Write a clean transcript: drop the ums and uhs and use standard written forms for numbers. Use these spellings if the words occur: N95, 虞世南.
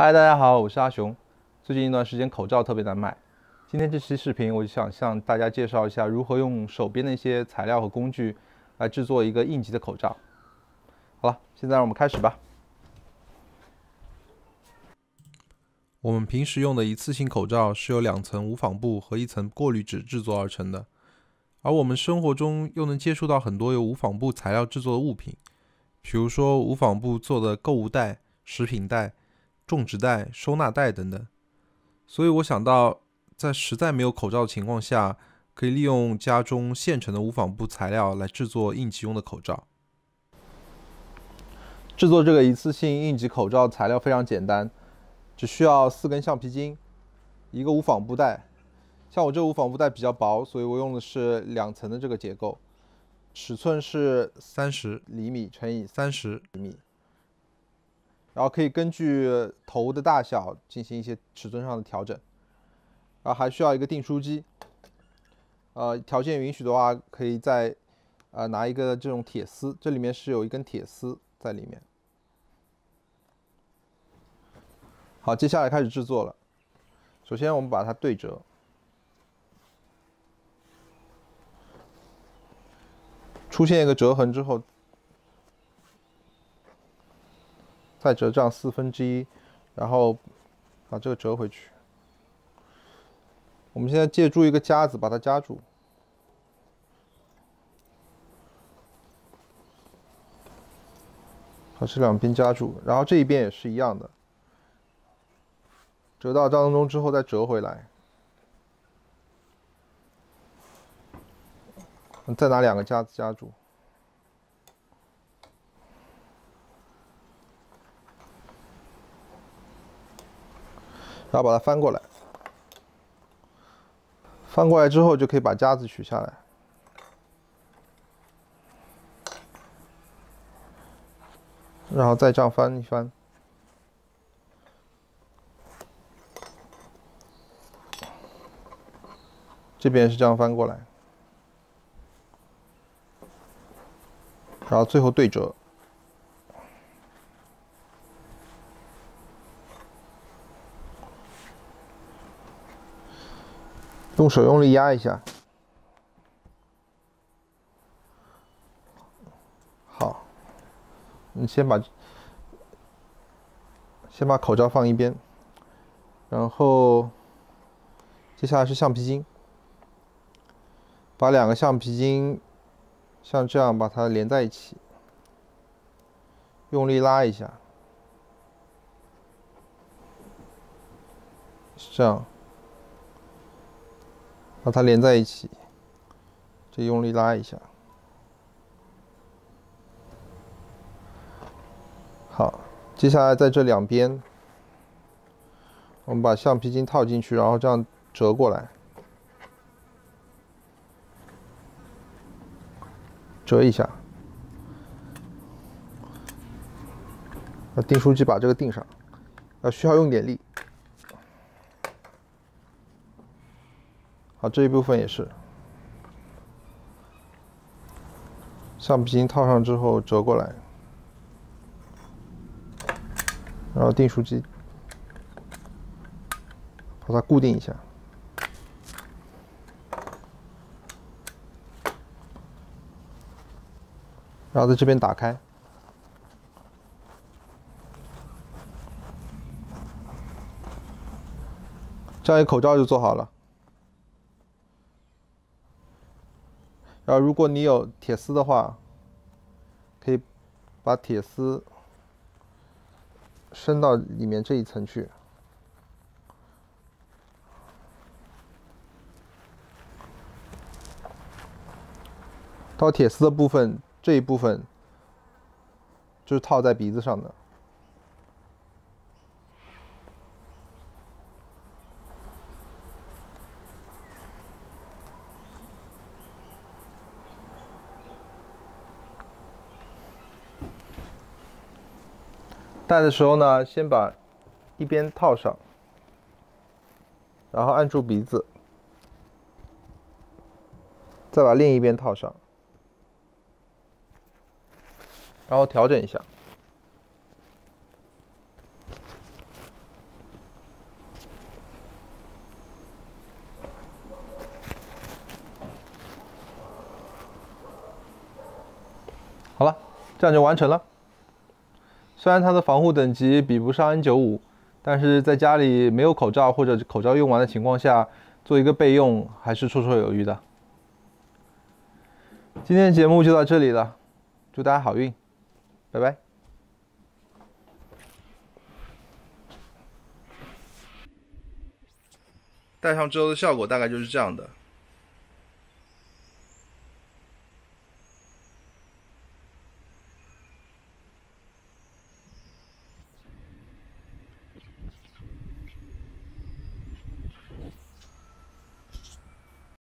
嗨，大家好，我是阿雄。最近一段时间口罩特别难买，今天这期视频我就想向大家介绍一下如何用手边的一些材料和工具来制作一个应急的口罩。好了，现在让我们开始吧。我们平时用的一次性口罩是由2层无纺布和1层过滤纸制作而成的，而我们生活中又能接触到很多由无纺布材料制作的物品，比如说无纺布做的购物袋、食品袋、 种植袋、收纳袋等等，所以我想到，在实在没有口罩的情况下，可以利用家中现成的无纺布材料来制作应急用的口罩。制作这个一次性应急口罩材料非常简单，只需要4根橡皮筋，1个无纺布袋。像我这个无纺布袋比较薄，所以我用的是2层的这个结构，尺寸是30厘米乘以30厘米。 然后可以根据头的大小进行一些尺寸上的调整，然后还需要一个订书机，条件允许的话，可以再拿一个这种铁丝，这里面是有一根铁丝在里面。好，接下来开始制作了。首先我们把它对折，出现一个折痕之后， 再折这样1/4，然后把这个折回去。我们现在借助一个夹子把它夹住，把这2边夹住，然后这一边也是一样的。折到当中之后再折回来，再拿2个夹子夹住。 然后把它翻过来，翻过来之后就可以把夹子取下来，然后再这样翻一翻，这边是这样翻过来，然后最后对折。 用手用力压一下，好，你先把口罩放一边，然后接下来是橡皮筋，把2个橡皮筋像这样把它连在一起，用力拉一下，是这样。 把它连在一起，就用力拉一下。好，接下来在这2边，我们把橡皮筋套进去，然后这样折过来，折一下。那订书机把这个订上，需要用点力。 好，这一部分也是，橡皮筋套上之后折过来，然后订书机把它固定一下，然后在这边打开，这样一个口罩就做好了。 然后，如果你有铁丝的话，可以把铁丝伸到里面这1层去，套铁丝的部分，这一部分就是套在鼻子上的。 戴的时候呢，先把一边套上，然后按住鼻子，再把另一边套上，然后调整一下，这样就完成了。虽然它的防护等级比不上 N95， 但是在家里没有口罩或者口罩用完的情况下，做一个备用还是绰绰有余的。今天的节目就到这里了，祝大家好运，拜拜。戴上之后的效果大概就是这样的。